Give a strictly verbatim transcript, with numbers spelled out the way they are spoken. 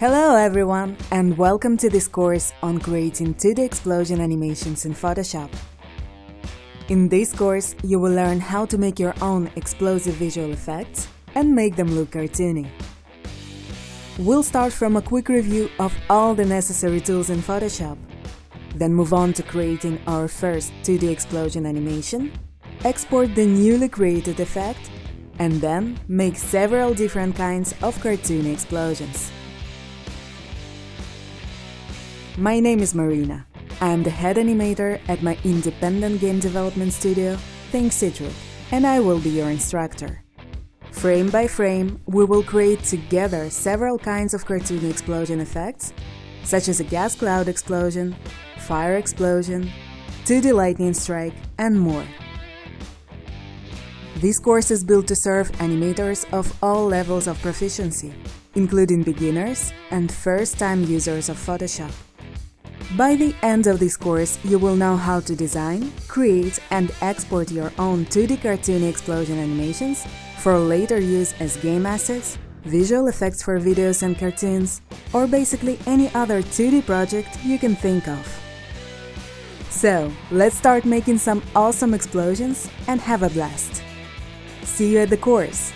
Hello everyone, and welcome to this course on creating two D explosion animations in Photoshop. In this course, you will learn how to make your own explosive visual effects and make them look cartoony. We'll start from a quick review of all the necessary tools in Photoshop, then move on to creating our first two D explosion animation, export the newly created effect, and then make several different kinds of cartoony explosions. My name is Marina. I am the head animator at my independent game development studio, ThinkCitric, and I will be your instructor. Frame by frame, we will create together several kinds of cartoony explosion effects, such as a gas cloud explosion, fire explosion, two D lightning strike, and more. This course is built to serve animators of all levels of proficiency, including beginners and first-time users of Photoshop. By the end of this course, you will know how to design, create and export your own two D cartoony explosion animations for later use as game assets, visual effects for videos and cartoons, or basically any other two D project you can think of. So, let's start making some awesome explosions and have a blast! See you at the course!